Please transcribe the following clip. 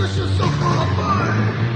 Discussions of a